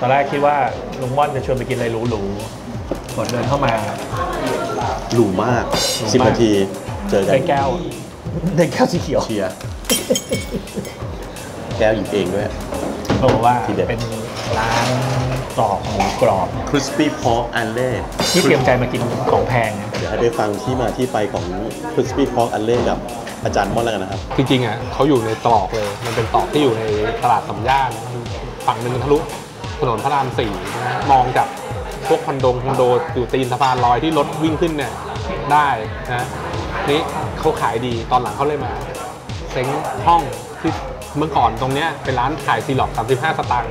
ตอนแรกคิดว่าลุงม่อนจะชวนไปกินอะไรหรูๆกดเดินเข้ามาหรูมาก10นาทีเจอกันได้แก้วสีเขียวเชียร์แก้วหยิบเองด้วยเขาบอกว่าเป็นร้านกรอบหมูกรอบ Crispy Pork Alley ที่เตรียมใจมากินของแพงเดี๋ยวให้ได้ฟังที่มาที่ไปของ Crispy Pork Alley กับอาจารย์ม่อนแล้วกันนะครับจริงๆอ่ะเขาอยู่ในตรอกเลยมันเป็นตรอกที่อยู่ในตลาดสามย่านฝั่งนึงทะลุถนนพระราม4นะมองจากพวกคอนโดอยู่ตีนสะพานลอยที่รถวิ่งขึ้นเนี่ยได้นะนี่เขาขายดีตอนหลังเขาเลยมาเซ็งห้องที่เมื่อก่อนตรงนี้เป็นร้านขายซีล็อก35สตางค์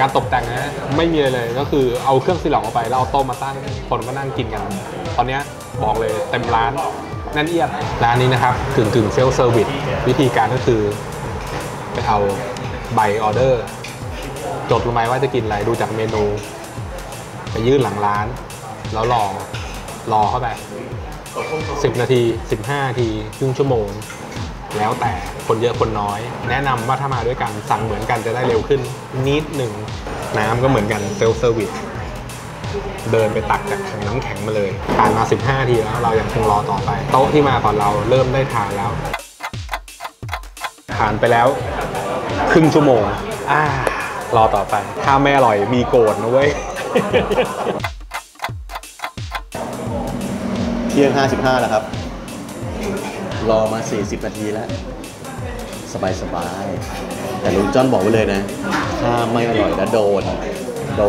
การตกแต่งนะไม่มีเลยก็คือเอาเครื่องซีล็อกออกไปแล้วเอาโต๊ะมาตั้งคนก็นั่งกินกันตอนนี้บอกเลยเต็มร้านแน่นเอียดร้านนี้นะครับกึ่งเซลฟ์เซอร์วิสวิธีการก็คือไปเอาใบออเดอร์จดลงไปว่าจะกินอะไรดูจากเมนูไปยื่นหลังร้านแล้วรอเข้าไป10นาที15นาทีครึ่งชั่วโมงแล้วแต่คนเยอะคนน้อยแนะนำว่าถ้ามาด้วยกันสั่งเหมือนกันจะได้เร็วขึ้นนิดหนึ่งน้ำก็เหมือนกันเซลฟ์เซอร์วิสเดินไปตักจากถังน้ำแข็งมาเลยผ่านมา15นาทีแล้วเรายังคงรอต่อไปโต๊ะที่มาก่อนเราเริ่มได้ทานแล้วผ่านไปแล้วครึ่งชั่วโมงรอต่อไปถ้าไม่อร่อยมีโกรธนะเว้ยเที่ยง55แล้วครับรอมา40นาทีแล้วสบายแต่ลุงจ้อนบอกไว้เลยนะถ้าไม่อร่อยแล้วโด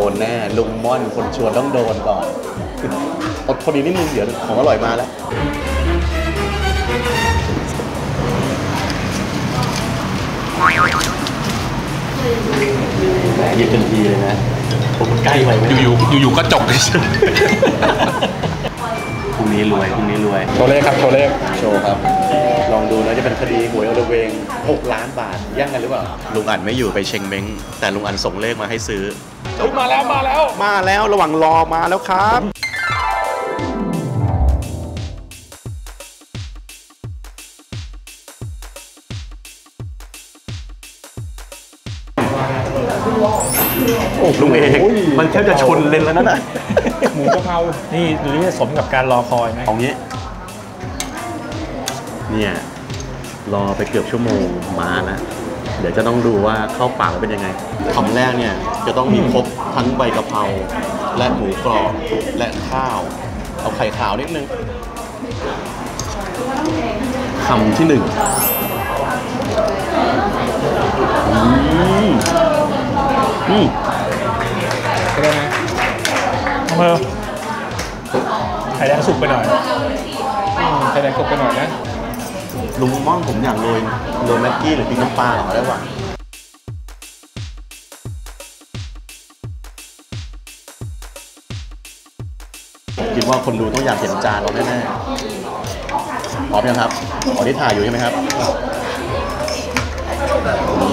นแน่ลุงม่อนคนชวนต้องโดนก่อนอดทนนิดนึงเดี๋ยวของอร่อยมาแล้วหยิบทันทีเลยนะผมใกล้ไปไหมอยู่ๆก็จบเลยพรุ่งนี้รวยโชว์เลขครับลองดูนะจะเป็นคดีหวยอลเวง6 ล้านบาทย่างกันหรือเปล่าลุงอั๋นไม่อยู่ไปเชงเม้งแต่ลุงอั๋นส่งเลขมาให้ซื้อมาแล้วระหว่างรอมาแล้วครับลุงเอกมันแทบจะชนเลนแล้วนั่นแหละหมูกะเพรานี่ดูนี่สมกับการรอคอยไหมของนี้เนี่ยรอไปเกือบชั่วโมงมาแล้วเดี๋ยวจะต้องดูว่าเข้าปากเป็นยังไงคำแรกเนี่ยจะต้องมีครบทั้งใบกะเพราและหมูกรอบและข้าวเอาไข่ขาวนิดนึงคำที่1ได้ไหมไข่แดงสุกไปหน่อยไข่แดงสุกไปหน่อยนะลุงม่อนผมอยากโรยแม็กกี้หรือพริกน้ำปลาหรอได้หว่าคิดว่าคนดูต้องอยากเห็นจานเราแน่ๆพร้อมยังครับอ๋อที่ถ่ายอยู่ใช่ไหมครับ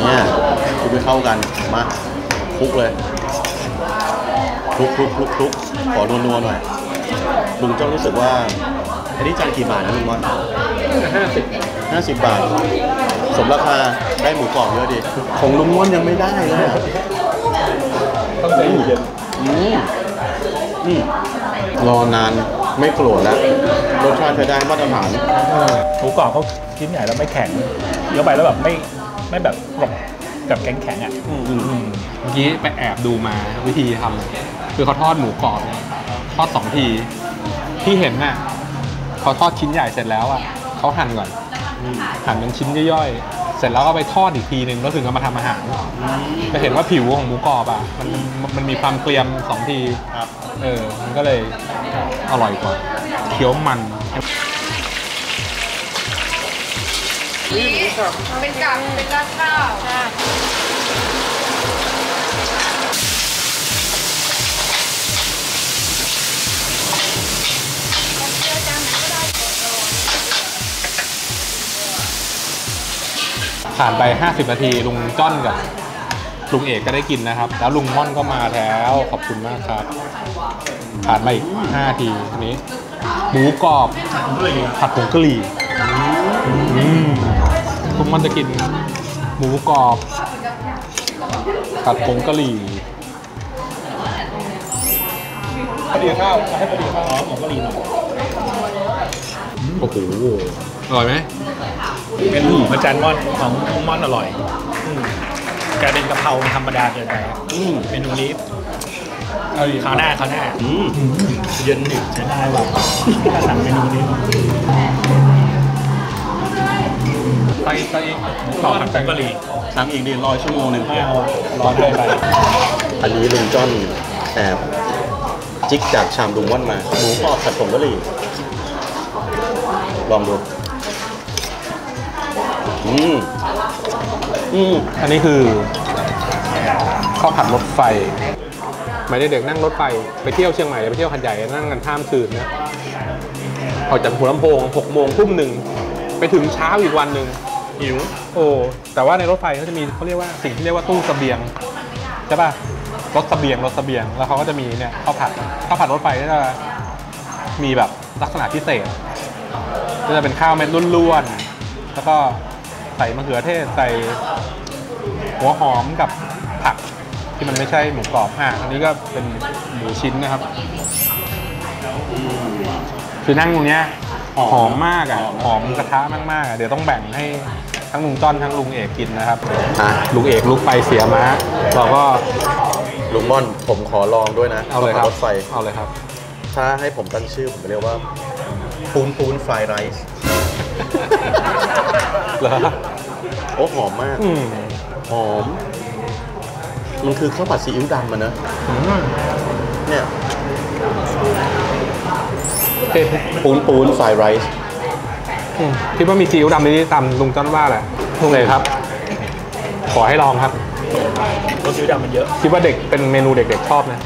เนี่ยคุณไปเข้ากันมาคลุกเลยคลุกขอนัวๆหน่อยลุงเจ้ารู้สึกว่าอันนี้จานกี่บาทนะลุงม่อน50 บาทสมราคาได้หมูกรอบเยอะดีของลุงม่อนยังไม่ได้เลยต้องใจเย็นรอนานไม่โกรธแล้วรสชาติใช้ได้มาตรฐานหมูกรอบเขาชิ้นใหญ่แล้วไม่แข็งเยอะไปแล้วแบบไม่แบบกรอบกับแข็งอ่ะเมื่อกี้ไปแอบดูมาวิธีทำคือเขาทอดหมูกรอบทอด2ทีที่เห็นน่ะเขาทอดชิ้นใหญ่เสร็จแล้วอ่ะเขาหั่นก่อนหั่นเป็นชิ้นย่อยๆเสร็จแล้วก็ไปทอดอีกทีนึงแล้วถึงเอามาทำอาหารจะเห็นว่าผิวของหมูกรอบอ่ะมันมีความเกรียม2ทีมันก็เลยอร่อยกว่าเคี้ยวมันเป็นกากเป็นราดข้าวผ่านไป50นาทีลุงจ้อนกับลุงเอกก็ได้กินนะครับแล้วลุงม่อนก็มาแล้วขอบคุณมากครับผ่านไปอีก5 นาทีนี้หมูกรอบผัดผงกะหรี่ ผมมันจะกินหมูกรอบผัดผงกะหรี่กะหรี่ข้าวให้กะหรี่ข้าวหอมกะหรี่หน่อยโอ้โหอร่อยไหมเป็นหมูมะจานม่อนของม่อนอร่อยกลายเป็นกะเพราธรรมดาเกินไปเมนูนี้ข้าวหน้าเย็นดิบใช้ได้แบบถ้าสั่งเมนูนี้ไปอีกต่อผัดผงกะหรี่สั่งอีกดิ100 ชั่วโมงไม่เอาร้อนเลยไปอันนี้ลุงจ้อนแอบจิกจากชามลุงม่อนมาหมูกรอบผัดผงกะหรี่ลองดูอันนี้คือข้าวผัดรถไฟหมายถึงเด็กนั่งรถไฟไปเที่ยวเชียงใหม่ไปเที่ยวหาดใหญ่นั่งกันข้ามคืนนะออกจากหัวลำโพง6 โมงทุ่ม 1ไปถึงเช้าอีกวันหนึ่งหิวโอ้แต่ว่าในรถไฟเขาจะมีเขาเรียกว่าสิ่งที่เรียกว่าตู้เสบียงใช่ป่ะรถเสบียงแล้วเขาก็จะมีเนี่ยข้าวผัดรถไฟนี่จะมีแบบลักษณะพิเศษก็จะเป็นข้าวเม็ดล้วนๆแล้วก็ใส่มะเขือเทศใส่หัวหอมกับผักที่มันไม่ใช่หมูกรอบอันนี้ก็เป็นหมูชิ้นนะครับคือนั่งตรงเนี้ยหอมมากอ่ะหอมกระทะมากๆเดี๋ยวต้องแบ่งให้ทั้งลุงจ้อนทั้งลุงเอกกินนะครับลุงเอกลุกไปเสียม้าเราก็ลุงม่อนผมขอลองด้วยนะเอาเลยครับรถไฟเอาเลยครับถ้าให้ผมตั้งชื่อผมจะเรียกว่าปูนฟรายไรซ์เหรอโอ้หอมมากหอมมันคือข้าวผัดซีอิ๊วดำมันนะเนี่ยปูนไฟไรซ์คิดว่ามีซีอิ๊วดำในนี้ตามลุงจ้อนว่าแหละลุงเลยครับขอให้ลองครับรสซีอิ๊วดำมันเยอะคิดว่าเด็กเป็นเมนูเด็กๆชอบนะ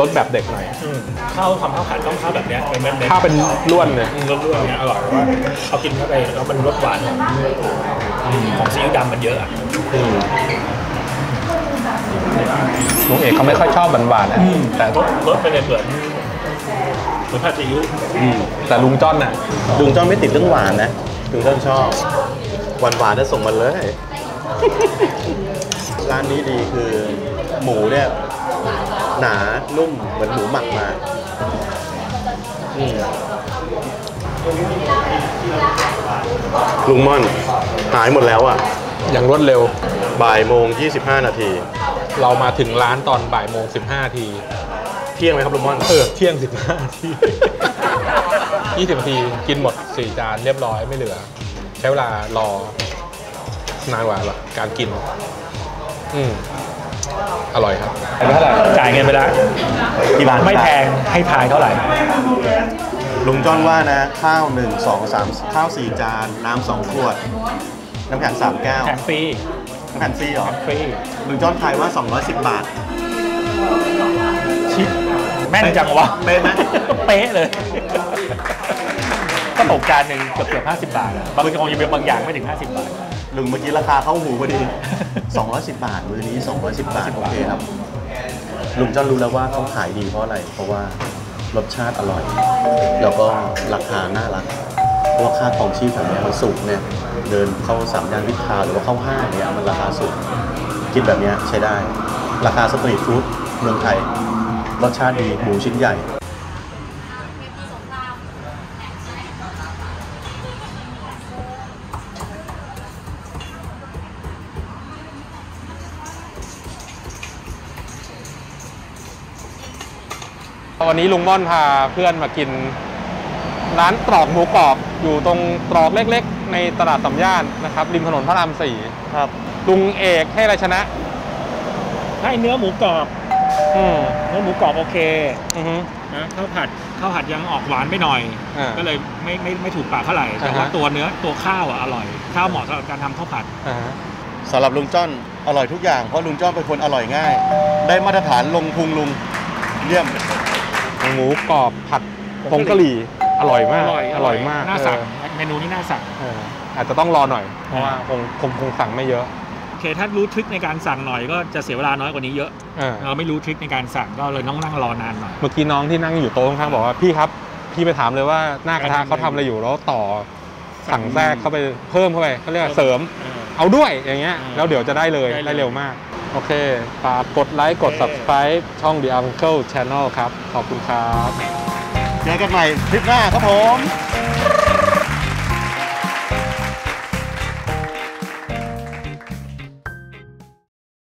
รสแบบเด็กหน่อยข้าวผัดต้องข้าวแบบเนี้ยข้าวเป็นล้วนเลยล้วนเนี้ยอร่อยว่าเขากินเข้าไปแล้วมันรสหวานของซีอิ๊วดำมันเยอะลุงเอกเขาไม่ค่อยชอบหวานๆนะแต่รสเป็นเปลือยเหมือนผัดซีอิ๊วแต่ลุงจ้อนน่ะลุงจ้อนไม่ติดเรื่องหวานนะลุงจ้อนชอบหวานจะส่งมาเลยร้านนี้ดีคือหมูเนี่ยหนานุ่มเหมือนหมูหมักมาลุงม่อนหายหมดแล้วอ่ะอย่างรวดเร็วบ่าย โมง 25 นาทีเรามาถึงร้านตอนบ่าย โมง 15 นาทีเที่ยงไหมครับลุงม่อนเที่ยง15 นาที20 นาทีกินหมด4 จานเรียบร้อยไม่เหลือใช้เวลารอนานกว่าการกินอร่อยครับเป็นเท่าไหร่จ่ายเงินไปแล้วกี่บาทไม่แพงให้ทายเท่าไหร่ลุงจ้อนว่านะข้าว1 2 3ข้าว4 จานน้ำ2 ขวดน้ำแข็ง3 แก้วแถมฟรีน้ำแข็งฟรีหรอฟรีลุงจ้อนทายว่า210 บาทแม่นจังวะเป๊ะไหมเป๊ะเลยก็ตกจานหนึ่งเกือบ50 บาทบางคนยังเป็นบางอย่างไม่ถึง50 บาทลุงเมื่อกี้ราคาเข้าหูพอดี210 บาทมื้อนี้210 บาทโอเคครับลุงจ้อนรู้แล้วว่าเขาขายดีเพราะอะไรเพราะว่ารสชาติอร่อยแล้วก็ราคาน่ารักเพราะค่าของชีพของมันสูงเนี่ยเดินเข้า3 ย่านวิภาหรือว่าเข้าห้างเนี่ยมันราคาสูงคิดแบบนี้ใช้ได้ราคาสตรีทฟู้ดเมืองไทยรสชาติดีหมูชิ้นใหญ่วันนี้ลุงม่อนพาเพื่อนมากินร้านตรอกหมูกรอบอยู่ตรงตรอกเล็กๆในตลาดสามย่านนะครับริมถนนพระราม4ครับลุงเอกให้อะไรชนะให้เนื้อหมูกรอบเนื้อหมูกรอบโอเคนะข้าวผัดยังออกหวานไม่หน่อยก็เลยไม่ถูกปากเท่าไหร่แต่ว่าตัวเนื้อตัวข้าวอร่อยข้าวเหมาะสำหรับการทำข้าวผัดสำหรับลุงจ้อนอร่อยทุกอย่างเพราะลุงจ้อนเป็นคนอร่อยง่ายได้มาตรฐานลงพุงลุงเยี่ยมหมูกรอบผัดผงกะหรี่อร่อยมากอร่อยมากน่าสั่งเมนูนี้น่าสั่งอาจจะต้องรอหน่อยเพราะว่าคงสั่งไม่เยอะโอเคถ้ารู้ทริคในการสั่งหน่อยก็จะเสียเวลาน้อยกว่านี้เยอะเราไม่รู้ทริคในการสั่งก็เลยต้องนั่งรอนานหน่อยเมื่อกี้น้องที่นั่งอยู่โต๊ะข้างๆบอกว่าพี่ครับพี่ไปถามเลยว่าหน้ากระทะเขาทำอะไรอยู่แล้วต่อ สั่งแทรกเข้าไปเพิ่มเข้าไปเขาเรียกเสริมเอาด้วยอย่างเงี้ยแล้วเดี๋ยวจะได้เลยได้เร็วมากโอเคฝากกดไลค์กด Subscribe ช่อง The Uncles Channel ครับขอบคุณครับเจอกันใหม่คลิปหน้าครับผม